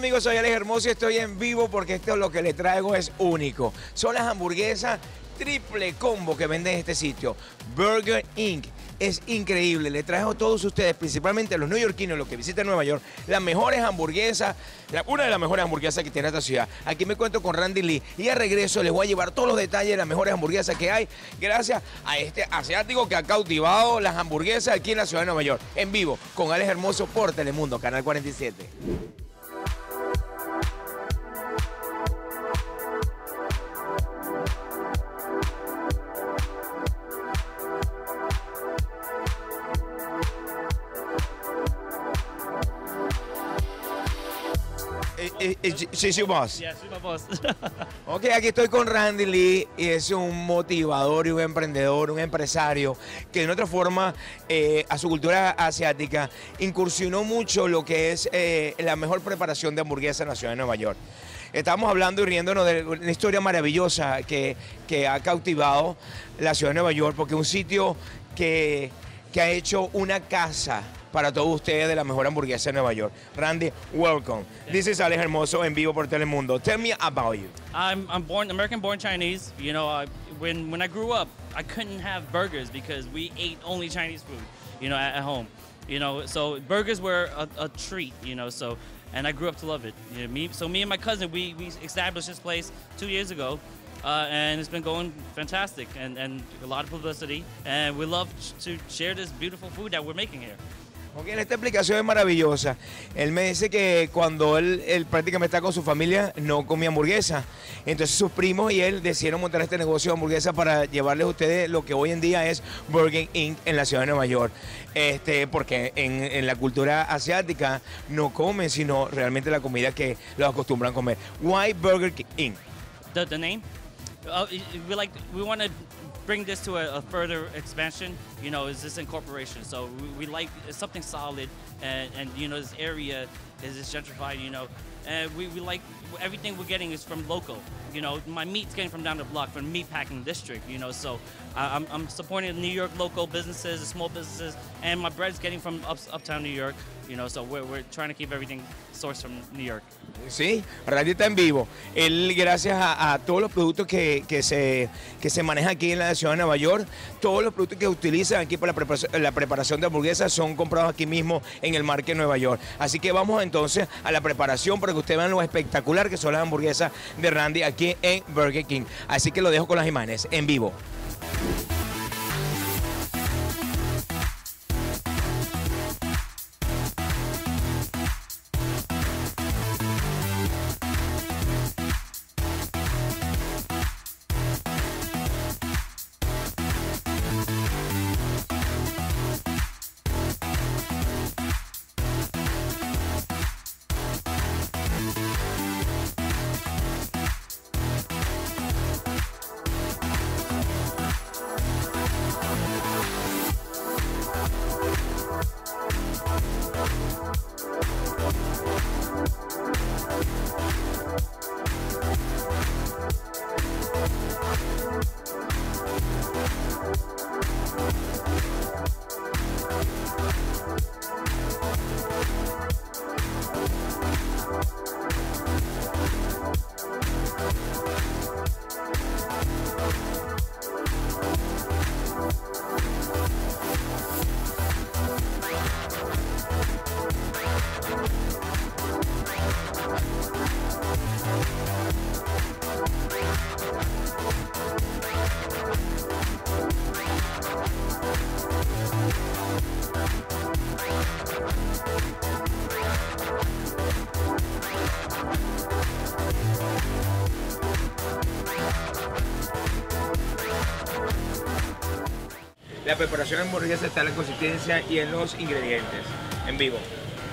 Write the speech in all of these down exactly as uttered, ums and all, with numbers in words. amigos? Soy Alex Hermoso y estoy en vivo porque esto es lo que le traigo es único. Son las hamburguesas triple combo que vende este sitio, Burger incorporated. Es increíble, le trajo a todos ustedes, principalmente a los neoyorquinos, los que visitan Nueva York, las mejores hamburguesas, la, una de las mejores hamburguesas que tiene esta ciudad. Aquí me encuentro con Randy Lee y al regreso les voy a llevar todos los detalles de las mejores hamburguesas que hay, gracias a este asiático que ha cautivado las hamburguesas aquí en la ciudad de Nueva York. En vivo, con Alex Hermoso por Telemundo, Canal cuarenta y siete. Sí, su boss. Ok, aquí estoy con Randy Lee y es un motivador y un emprendedor, un empresario que de otra forma eh, a su cultura asiática incursionó mucho lo que es eh, la mejor preparación de hamburguesas en la ciudad de Nueva York. Estamos hablando y riéndonos de una historia maravillosa que, que ha cautivado la ciudad de Nueva York porque es un sitio que, que ha hecho una casa para todos ustedes de la mejor hamburguesa de Nueva York. Randy, welcome. Yeah. This is Alex Hermoso en vivo por Telemundo. Tell me about you. I'm, I'm born American-born Chinese. You know, I, when when I grew up, I couldn't have burgers because we ate only Chinese food, you know, at, at home. You know, so burgers were a, a treat, you know, so, and I grew up to love it. You know, me, so me and my cousin, we, we established this place two years ago. Uh, and it's been going fantastic and, and a lot of publicity. And we love to share this beautiful food that we're making here. Ok, esta explicación es maravillosa. Él me dice que cuando él, él prácticamente está con su familia, no comía hamburguesa. Entonces sus primos y él decidieron montar este negocio de hamburguesa para llevarles a ustedes lo que hoy en día es Burger incorporated en la ciudad de Nueva York. Este, porque en, en la cultura asiática no comen, sino realmente la comida que los acostumbran a comer. Why Burger incorporated? The, the name? Uh, we like, we want to bring this to a, a further expansion, you know, is this incorporation. So we, we like something solid and, and, you know, this area is just gentrified, you know, and we, we like everything we're getting is from local, you know, my meat's getting from down the block, from meatpacking district, you know, so I'm, I'm supporting New York local businesses, small businesses, and my bread's getting from up, uptown New York, you know, so we're, we're trying to keep everything sourced from New York. Sí, Randy está en vivo. Él, gracias a, a todos los productos que, que, se, que se manejan aquí en la ciudad de Nueva York, todos los productos que utilizan aquí para la preparación, la preparación de hamburguesas son comprados aquí mismo en el Market Nueva York. Así que vamos entonces a la preparación para que ustedes vean lo espectacular que son las hamburguesas de Randy aquí en Burger incorporated. Así que lo dejo con las imágenes en vivo. La preparación de hamburguesas está en la consistencia y en los ingredientes. En vivo.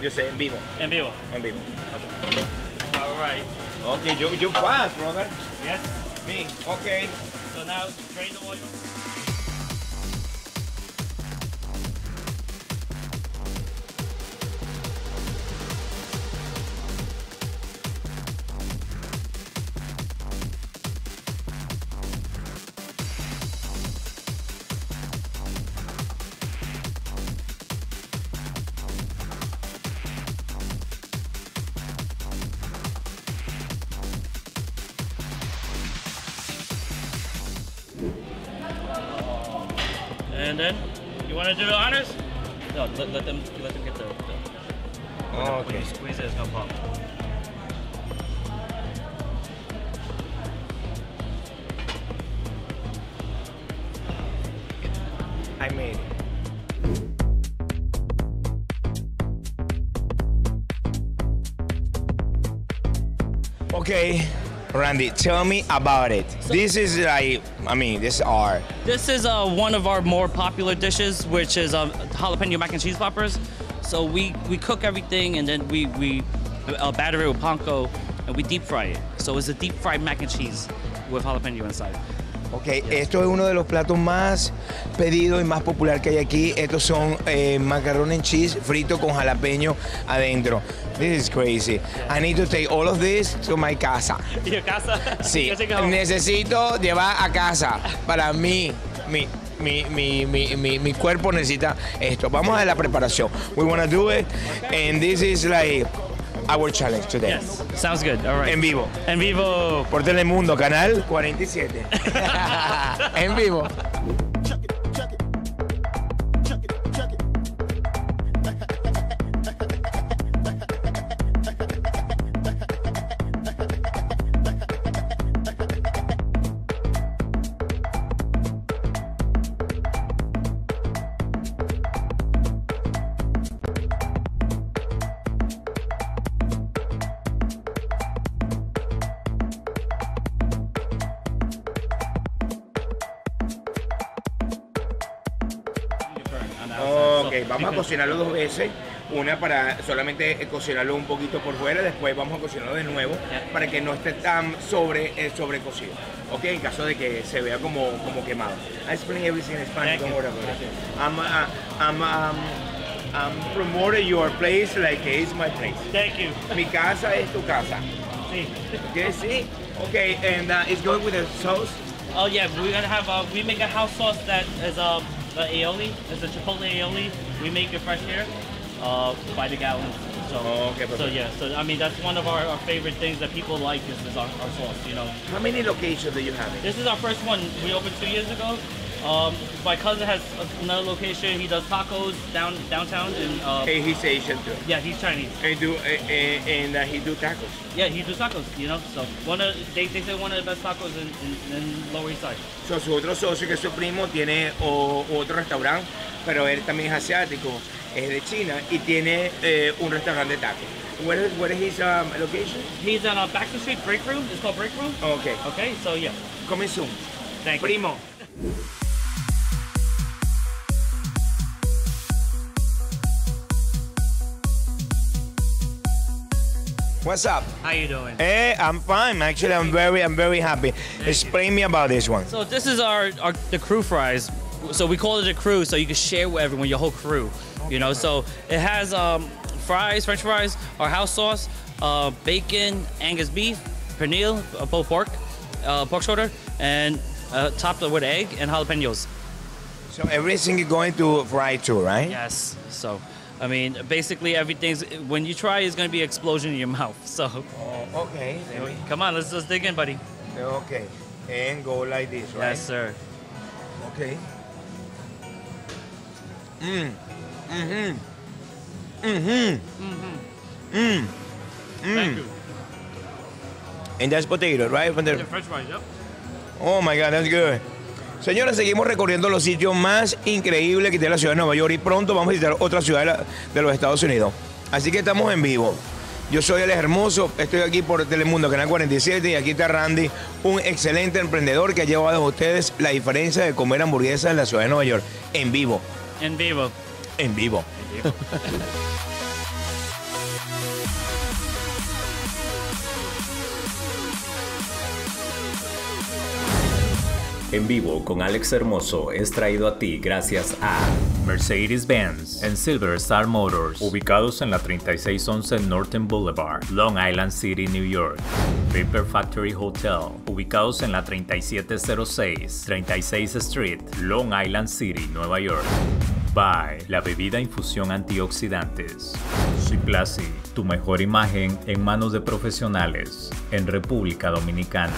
Yo sé, en vivo. En vivo. En vivo. Okay. All right. Okay, you, you pass, brother. Yes. Me. Okay. So now drain the oil. And then, you want to do the honors? No, let, let them let them get the. the oh, okay. When you squeeze it, it's gonna pop. I made it. Okay, Randy, tell me about it. So, this is like, I mean, this is our. This is uh, one of our more popular dishes, which is uh, jalapeno mac and cheese poppers. So we, we cook everything and then we, we uh, batter it with panko and we deep fry it. So it's a deep fried mac and cheese with jalapeno inside. Okay, yeah. Esto es uno de los platos más pedidos y más popular que hay aquí. Estos son eh, macarrón en cheese frito con jalapeño adentro. This is crazy. Yeah. I need to take all of this to my casa. ¿Your casa? Sí. Necesito llevar a casa. Para mí, mi, mi, mi, mi, mi, mi cuerpo necesita esto. Vamos a la preparación. We want to do it, okay. And this is like our challenge today. Yes, sounds good. All right. En vivo. En vivo. Por Telemundo, canal cuarenta y siete. En vivo. Vamos a cocinarlo dos veces, una para solamente cocinarlo un poquito por fuera, después vamos a cocinarlo de nuevo para que no esté tan sobre sobrecocido, ok, en caso de que se vea como, como quemado. I explain everything in Spanish, don't worry about it. I'm, uh, I'm, um, I'm promoting your place like it's my place. Thank you. Mi casa es tu casa. Sí. Okay, sí. Okay, and uh, it's going with the sauce. Oh yeah, we're gonna have uh, we make a house sauce that is um. The aioli, it's a chipotle aioli. We make it fresh here uh, by the gallon. So, oh, okay, so yeah, so I mean that's one of our, our favorite things that people like is, is our, our sauce, you know. How many locations do you have? It? This is our first one. We opened two years ago. Um, my cousin has another location. He does tacos down downtown. And uh, hey, he's Asian too. Yeah, he's Chinese. And do uh, and uh, he do tacos. Yeah, he do tacos. You know, so one of they they say one of the best tacos in, in, in Lower East Side. So su otro socio que es su primo tiene o, otro restaurante, pero él también es asiático, es de China y tiene eh, un restaurante de tacos. What is, what is his um, location? He's on a Baxter Street break room. It's called break room. Okay. Okay. So yeah. Coming soon. Thank you. Primo. What's up? How you doing? Hey, I'm fine. Actually, I'm very, I'm very happy. Thank Explain you. me about this one. So this is our, our the crew fries. So we call it a crew, so you can share with everyone, your whole crew. Okay. You know, so it has um, fries, French fries, our house sauce, uh, bacon, Angus beef, pernil, uh, pulled pork, uh, pork shoulder, and uh, topped with egg and jalapenos. So everything is going to fry too, right? Yes. So. I mean, basically everything's, when you try, it's going to be an explosion in your mouth, so. Oh, okay. Come on, let's just dig in, buddy. Okay, and go like this, right? Yes, sir. Okay. Mm, mm-hmm, mm-hmm, mm-hmm, mm, mm. Thank you. And that's potato, right? From the... the French fries, yep. Oh my God, that's good. Señores, seguimos recorriendo los sitios más increíbles que tiene la ciudad de Nueva York y pronto vamos a visitar otra ciudad de, la, de los Estados Unidos. Así que estamos en vivo. Yo soy Alex Hermoso, estoy aquí por Telemundo, Canal cuarenta y siete, y aquí está Randy, un excelente emprendedor que ha llevado a ustedes la diferencia de comer hamburguesas en la ciudad de Nueva York. En vivo. En vivo. En vivo. En vivo. En vivo con Alex Hermoso es traído a ti gracias a Mercedes-Benz en Silver Star Motors, ubicados en la treinta y seis once Norton Boulevard, Long Island City, New York. Paper Factory Hotel, ubicados en la treinta y siete cero seis treinta y sixth Street, Long Island City, Nueva York. Bai, la bebida infusión antioxidantes. Ciplasi, tu mejor imagen en manos de profesionales en República Dominicana.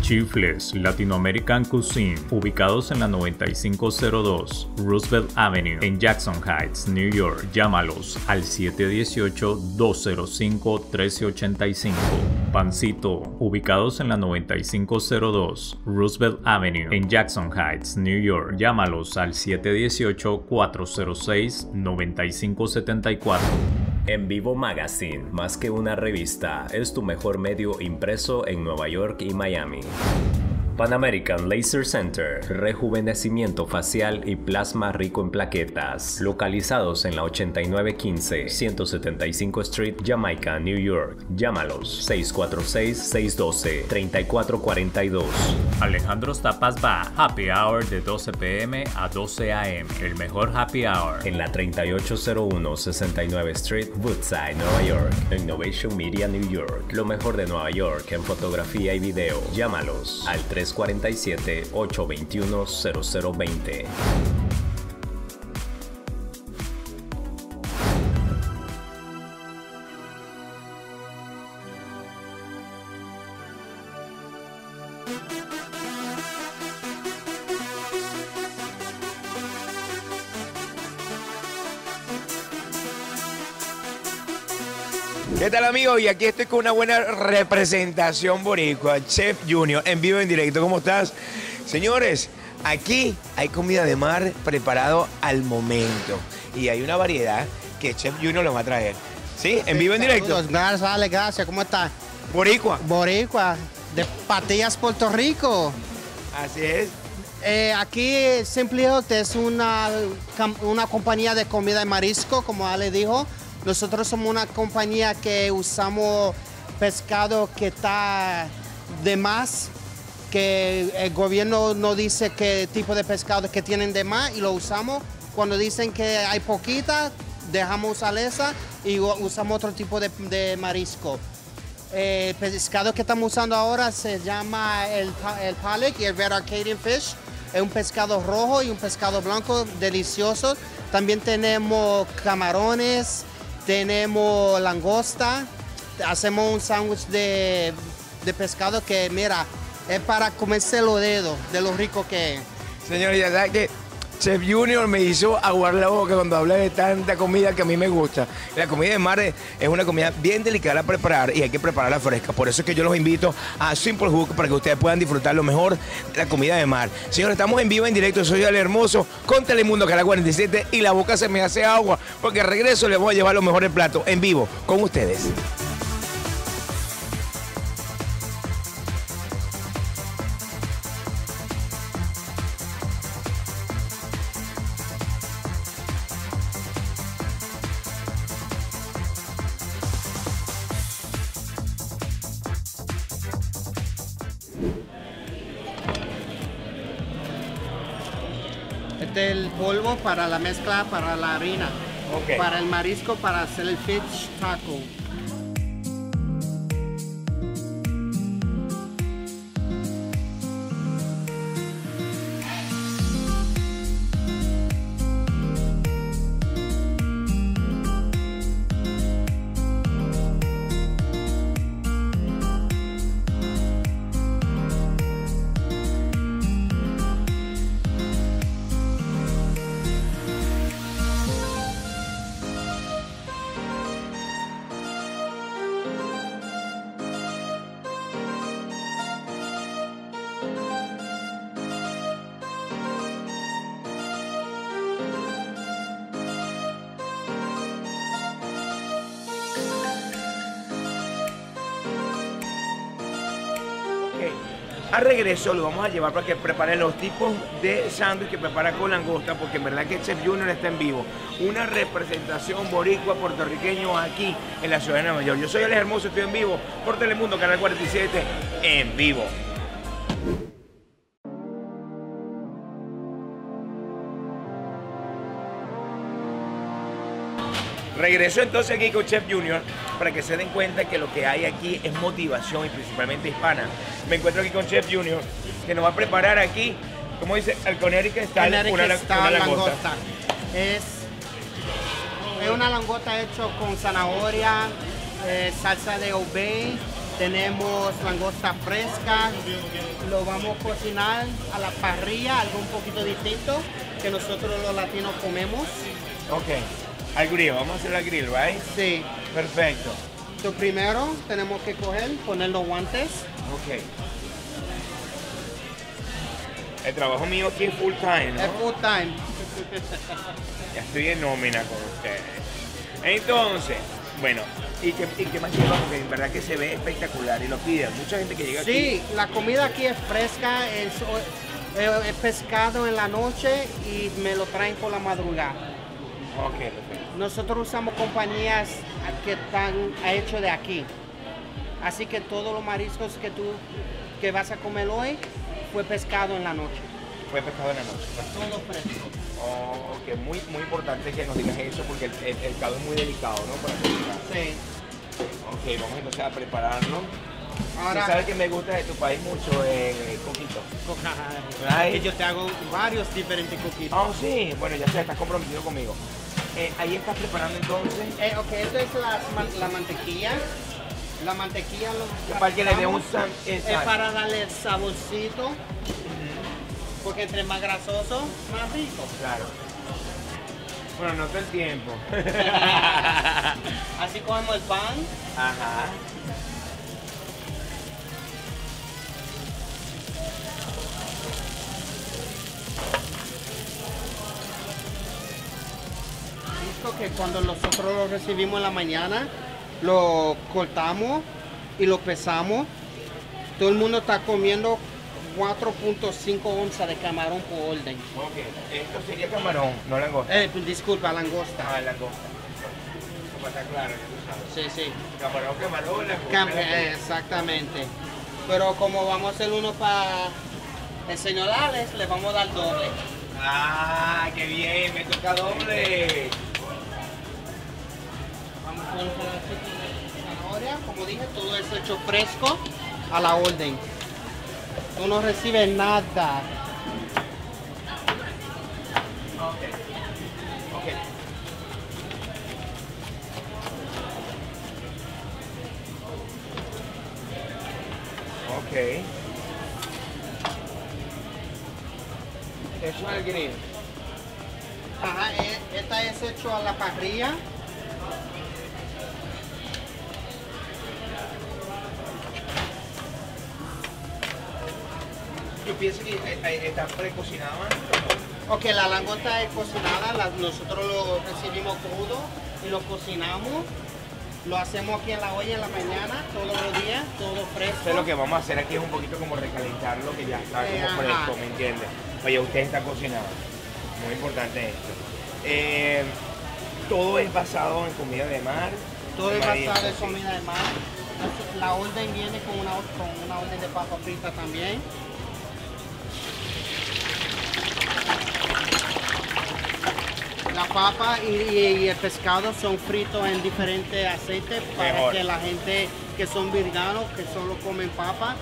Chifles Latin American Cuisine, ubicados en la noventa y cinco cero dos Roosevelt Avenue en Jackson Heights, New York. Llámalos al siete uno ocho, dos cero cinco, uno tres ocho cinco. Pancito, ubicados en la noventa y cinco cero dos Roosevelt Avenue en Jackson Heights, New York. Llámalos al siete uno ocho, cuatro cero seis, nueve cinco siete cuatro. En Vivo Magazine, más que una revista, es tu mejor medio impreso en Nueva York y Miami. Pan American Laser Center, rejuvenecimiento facial y plasma rico en plaquetas, localizados en la ochenta y nueve quince, ciento setenta y cinco Street, Jamaica, New York. Llámalos seis cuatro seis, seis uno dos, tres cuatro cuatro dos. Alejandro's Tapas Bar, happy hour de doce p m a doce a m, el mejor happy hour, en la treinta y ocho cero uno, sesenta y nueve Street, Woodside, Nueva York. Innovation Media New York, lo mejor de Nueva York en fotografía y video. Llámalos al tres cuatro siete, ocho dos uno, cero cero dos cero. ¿Qué tal, amigos? Y aquí estoy con una buena representación boricua, Chef Junior, en vivo, en directo. ¿Cómo estás? Señores, aquí hay comida de mar preparado al momento. Y hay una variedad que Chef Junior lo va a traer. ¿Sí? En vivo, en directo. Gracias, Alex, gracias. ¿Cómo estás? Boricua. Boricua, de Patillas, Puerto Rico. Así es. Eh, aquí Simply Hooked es una, una compañía de comida de marisco, como Ale dijo. Nosotros somos una compañía que usamos pescado que está de más, que el gobierno no dice qué tipo de pescado que tienen de más y lo usamos. Cuando dicen que hay poquita, dejamos usar esa y usamos otro tipo de, de marisco. El pescado que estamos usando ahora se llama el, el pollock y el red Arcadian fish. Es un pescado rojo y un pescado blanco delicioso. También tenemos camarones. Tenemos langosta, hacemos un sándwich de, de pescado que, mira, es para comerse los dedos de lo rico que es. Señores, ya sabes que Chef Junior me hizo aguar la boca cuando hablé de tanta comida que a mí me gusta. La comida de mar es, es una comida bien delicada a preparar y hay que prepararla fresca. Por eso es que yo los invito a Simple Hook para que ustedes puedan disfrutar lo mejor de la comida de mar. Señores, estamos en vivo, en directo. Soy Alex Hermoso con Telemundo Canal cuarenta y siete y la boca se me hace agua porque al regreso les voy a llevar los mejores platos en vivo con ustedes. El polvo para la mezcla, para la harina, okay. Para el marisco, para hacer el fish taco. Al regreso lo vamos a llevar para que prepare los tipos de sándwich que prepara con langosta, porque en verdad que Chef Junior está en vivo. Una representación boricua puertorriqueño aquí en la ciudad de Nueva York. Yo soy Alex Hermoso, estoy en vivo por Telemundo Canal cuarenta y siete, en vivo. Regreso entonces aquí con Chef Junior para que se den cuenta que lo que hay aquí es motivación y principalmente hispana. Me encuentro aquí con Chef Junior que nos va a preparar aquí, como dice, al Connecticut Style, una, una langosta. langosta. Es Es una langosta hecha con zanahoria, eh, salsa de obey. Tenemos langosta fresca, lo vamos a cocinar a la parrilla, algo un poquito distinto que nosotros los latinos comemos. Ok, al grill, vamos a hacer al grill, ¿verdad? Right? Sí. Perfecto. Lo primero tenemos que coger, poner los guantes. Ok. El trabajo mío aquí es full time, ¿no? Es full time. Ya estoy en nómina con ustedes. Entonces, bueno, ¿y qué, y qué más lleva? Porque en verdad que se ve espectacular y lo piden. Mucha gente que llega sí, aquí. Sí, la comida aquí es fresca, es, es pescado en la noche y me lo traen por la madrugada. Ok, perfecto. Nosotros usamos compañías que están hechas de aquí. Así que todos los mariscos que tú que vas a comer hoy fue pescado en la noche. Fue pescado en la noche. Todo fresco. Oh, ok, muy, muy importante que nos digas eso porque el, el, el caldo es muy delicado, ¿no? Para sí. Ok, vamos entonces a prepararlo. Ahora, ¿sabes que me gusta de tu país mucho? Eh, coquito. Ay, yo te hago varios diferentes coquitos. Oh, sí. Bueno, ya sé, estás comprometido conmigo. Eh, ahí estás preparando entonces. Eh, ok, esto es la, la mantequilla. La mantequilla lo para que le dé un sal, es eh, para darle el saborcito. Porque entre más grasoso, más rico. Claro. Bueno, no todo el tiempo. Así cogemos el pan. Ajá. Listo, que cuando nosotros lo recibimos en la mañana, lo cortamos y lo pesamos. Todo el mundo está comiendo cuatro punto cinco onzas de camarón por orden. Ok, esto sería camarón, no langosta. Eh, disculpa, langosta. Ah, langosta. Para estar claro, ya tú sabes. Sí, sí. Camarón, camarón, langosta. Cam eh, exactamente. Pero como vamos a hacer uno para el señor Alex, le vamos a dar doble. Ah, qué bien, me toca doble. Vamos con un pedacito de zanahoria. Como dije, todo es hecho fresco a la orden. Tú no recibes nada. Okay. Okay. Okay. Eso es el grill. Ajá, esta es hecho a la parrilla. Yo pienso que está precocinada. Ok, la langosta es cocinada, la, nosotros lo recibimos crudo y lo cocinamos. Lo hacemos aquí en la olla en la mañana, todos los días, todo fresco. Entonces lo que vamos a hacer aquí es un poquito como recalentar lo que ya está eh, como fresco, ¿me entiendes? Oye, usted está cocinado. Muy importante esto. Eh, todo es basado en comida de mar. Todo es basado en comida de mar. La orden viene con una, con una orden de papa frita también. La papa y, y, y el pescado son fritos en diferentes aceites para mejor. Que la gente que son veganos, que solo comen papa.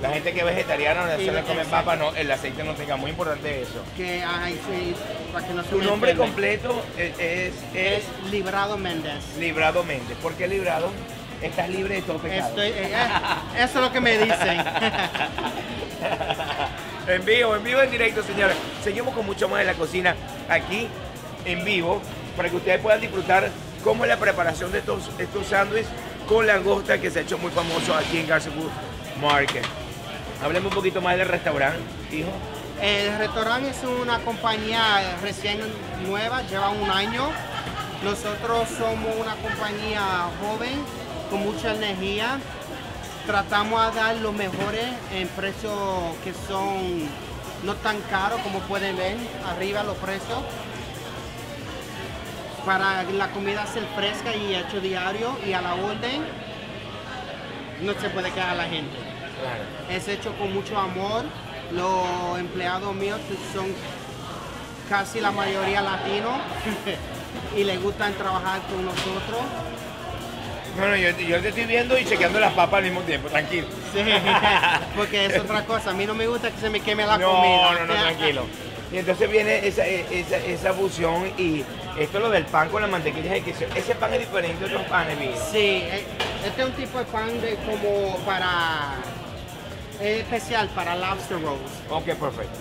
La gente que es vegetariana, no solo comen papa, no, el aceite no tenga, muy importante eso. Que, ay, sí, para que no se tu nombre enferme. Completo es, es, es... es Librado Méndez. Librado Méndez. ¿Por qué Librado? Estás libre de todo pecado. Estoy, eh, eso es lo que me dicen. En vivo, en vivo, en directo, señores. Seguimos con mucho más de la cocina aquí en vivo para que ustedes puedan disfrutar cómo es la preparación de estos estos sándwiches con langosta que se ha hecho muy famoso aquí en Gansevoort Market. Hablemos un poquito más del restaurante, hijo. El restaurante es una compañía recién nueva, lleva un año. Nosotros somos una compañía joven con mucha energía. Tratamos de dar los mejores en precios que son no tan caros como pueden ver, arriba los precios. Para la comida ser fresca y hecho diario y a la orden, no se puede quedar a la gente. Claro. Es hecho con mucho amor. Los empleados míos son casi la mayoría latinos y les gusta trabajar con nosotros. Bueno, yo, yo te estoy viendo y chequeando las papas al mismo tiempo, tranquilo. Sí, porque es otra cosa. A mí no me gusta que se me queme la no, comida. No, no, no, tranquilo. Y entonces viene esa, esa, esa fusión y Esto es lo del pan con la mantequilla de queso. ¿Ese pan es diferente a otros panes, Vino? Sí, este es un tipo de pan de como para... Es especial para lobster rolls. Ok, perfecto.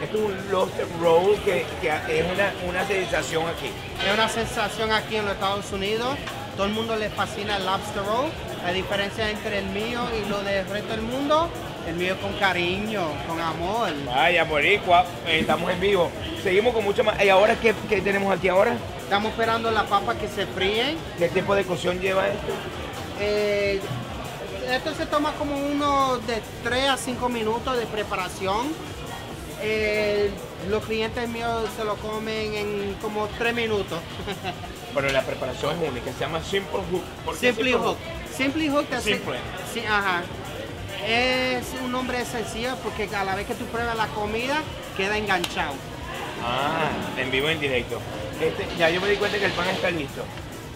Esto es un lobster roll que, que es una, una sensación aquí. Es una sensación aquí en los Estados Unidos. Todo el mundo le fascina el lobster roll. La diferencia entre el mío y lo del resto del mundo, el mío con cariño, con amor. Vaya, boricua, estamos en vivo. Seguimos con mucho más. ¿Y ahora qué, qué tenemos aquí ahora? Estamos esperando las papas que se fríen. ¿Qué tipo de cocción lleva esto? Eh, Esto se toma como unos de tres a cinco minutos de preparación. Eh, los clientes míos se lo comen en como tres minutos. Pero la preparación es única, se llama Simple Hook. Simply Hook. Simply Hook. Simple. Sí, ajá. Es un nombre sencillo porque a la vez que tú pruebas la comida, queda enganchado. Ah, en vivo, en directo. Este, ya yo me di cuenta que el pan está listo.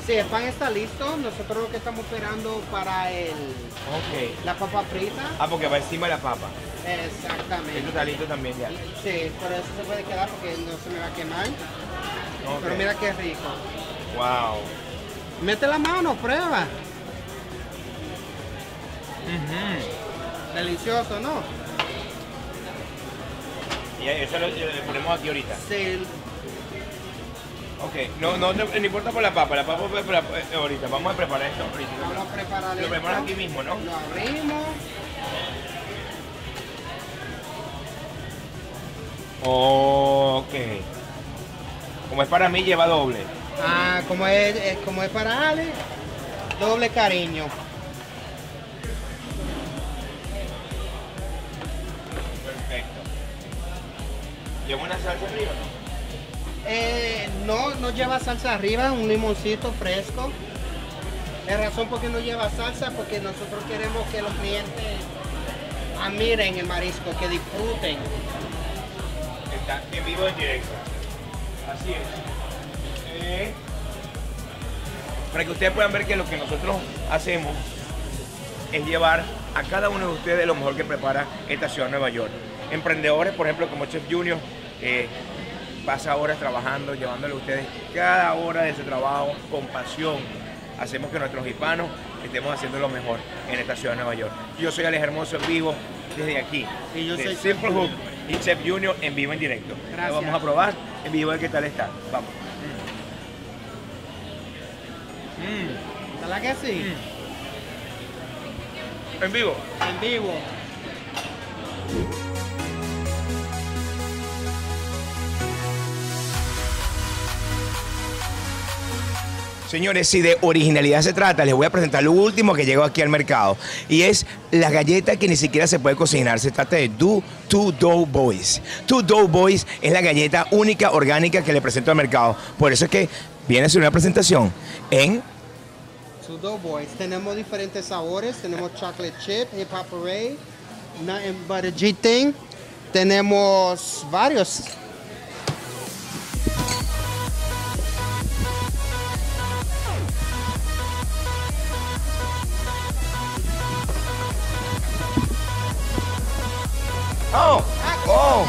Sí, el pan está listo. Nosotros lo que estamos esperando para el... Okay. La papa frita. Ah, porque va encima de la papa. Exactamente. Esto está listo también ya. Sí, pero eso se puede quedar porque no se me va a quemar. Okay. Pero mira qué rico. Wow. Mete la mano, prueba. Uh-huh. Delicioso, ¿no? Y eso lo, lo ponemos aquí ahorita. Sí. Ok, no, no, no, no importa por la papa, la papa ahorita, vamos a preparar esto ahorita. Vamos a preparar esto. Lo preparamos aquí mismo, ¿no? Lo abrimos. Ok. Como es para mí, lleva doble. Ah, como es, es, como es para Ale, doble cariño. Perfecto. ¿Lleva una salsa arriba, no? Eh, no, no lleva salsa arriba, un limoncito fresco. La razón por qué no lleva salsa porque nosotros queremos que los clientes admiren el marisco, que disfruten. Está en vivo en directo. Así es. Eh, para que ustedes puedan ver que lo que nosotros hacemos es llevar a cada uno de ustedes lo mejor que prepara esta ciudad de Nueva York. Emprendedores, por ejemplo, como Chef Junior, eh, pasa horas trabajando, llevándole a ustedes cada hora de su trabajo con pasión. Hacemos que nuestros hispanos estemos haciendo lo mejor en esta ciudad de Nueva York. Yo soy Alex Hermoso en vivo desde aquí. Y yo soy Simple Hook y Chef Junior en vivo en directo. Gracias. Lo vamos a probar en vivo de qué tal está. Vamos. Mm. ¿Está la que sí? Mm. En vivo. En vivo. Señores, si de originalidad se trata, les voy a presentar lo último que llegó aquí al mercado. Y es la galleta que ni siquiera se puede cocinar. Se trata de Two Dough Boys. Two Dough Boys es la galleta única, orgánica que le presento al mercado. Por eso es que viene a hacer una presentación en... Two Dough Boys. Tenemos diferentes sabores. Tenemos chocolate chip, hip hop array, nut and butter G-thing. Tenemos varios. Oh, oh.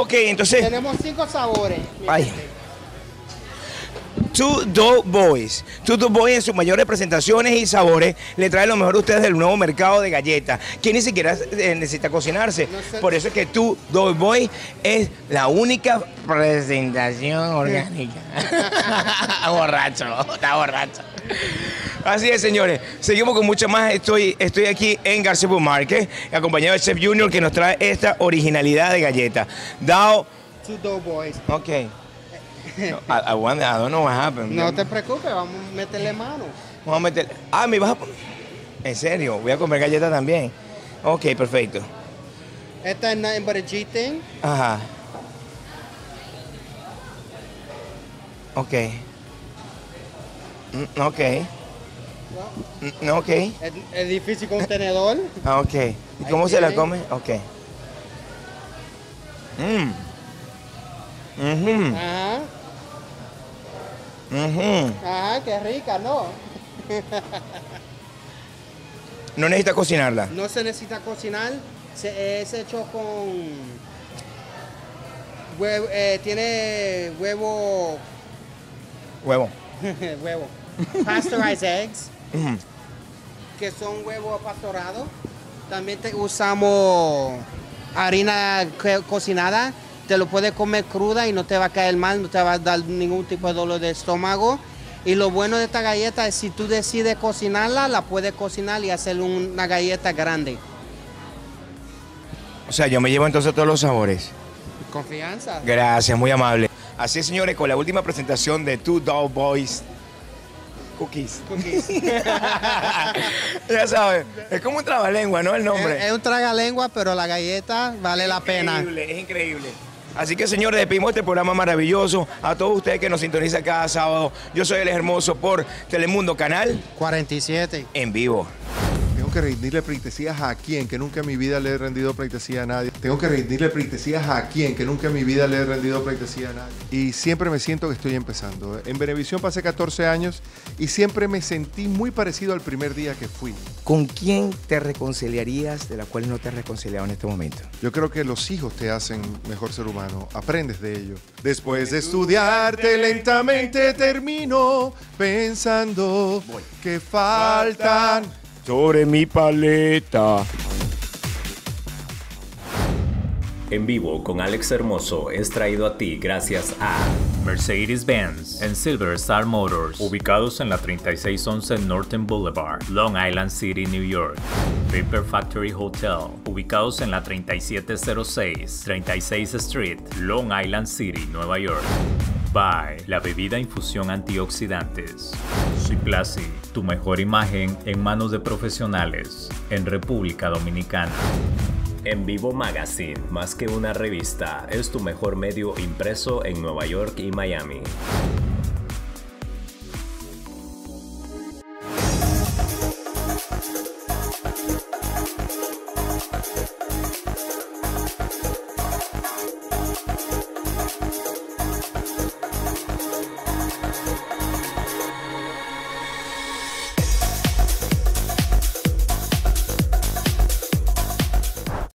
Ok, entonces... Tenemos cinco sabores. Two Dough Boys. Two Dough Boys en sus mayores presentaciones y sabores le trae lo mejor a ustedes del nuevo mercado de galletas, que ni siquiera necesita cocinarse. No sé. Por eso es que Two Dough Boys es la única presentación orgánica. Borracho, está borracho. Así es, señores. Seguimos con mucho más. Estoy, estoy aquí en Gansevoort Market, acompañado de Chef Junior, que nos trae esta originalidad de galleta. Dough. Two Dough Boys. Ok. No, I, I, want, I don't know what happened. No te preocupes, vamos a meterle mano. Vamos a meterle. Ah, me vas a poner. En serio, voy a comer galleta también. Ok, perfecto. Esta es nothing but a G-thing. Ajá. Ok. Mm, ok. No. Mm, ok. Es, es difícil con un tenedor. Ah, ok. ¿Y cómo se la come? Ok. Mmm. Mhm. Ajá. Uh-huh. Ajá, qué rica, ¿no? No necesita cocinarla. No se necesita cocinar, se, es hecho con Huevo, eh, tiene huevo... Huevo. Huevo. Pasteurized eggs, que son huevo pastorado. También te usamos harina cocinada. Te lo puedes comer cruda y no te va a caer mal, no te va a dar ningún tipo de dolor de estómago. Y lo bueno de esta galleta es si tú decides cocinarla, la puedes cocinar y hacer una galleta grande. O sea, yo me llevo entonces todos los sabores. Confianza. Gracias, muy amable. Así es, señores, con la última presentación de Two Dough Boys Cookies. Cookies. Ya sabes, es como un trabalengua, ¿no? El nombre. Es, es un tragalengua, pero la galleta vale la pena. Es increíble, es increíble. Así que, señores, despedimos este programa maravilloso a todos ustedes que nos sintonizan cada sábado. Yo soy Alex Hermoso por Telemundo Canal cuarenta y siete. En vivo. Tengo que rendirle pleitesías a quien que nunca en mi vida le he rendido pleitesía a nadie. Tengo que rendirle pleitesías a quien que nunca en mi vida le he rendido pleitesía a nadie. Y siempre me siento que estoy empezando. En Venevisión pasé catorce años y siempre me sentí muy parecido al primer día que fui. ¿Con quién te reconciliarías de la cual no te has reconciliado en este momento? Yo creo que los hijos te hacen mejor ser humano. Aprendes de ellos. Después de estudiarte lentamente termino pensando Voy. que faltan... faltan. sobre mi paleta. En vivo con Alex Hermoso es traído a ti gracias a Mercedes-Benz en Silver Star Motors, ubicados en la treinta y seis once Norton Boulevard, Long Island City, New York. Paper Factory Hotel, ubicados en la treinta y siete cero seis treinta y seis Street, Long Island City, Nueva York. Bai, la bebida infusión antioxidantes. Ciplasi, tu mejor imagen en manos de profesionales en República Dominicana. En Vivo Magazine, más que una revista, es tu mejor medio impreso en Nueva York y Miami.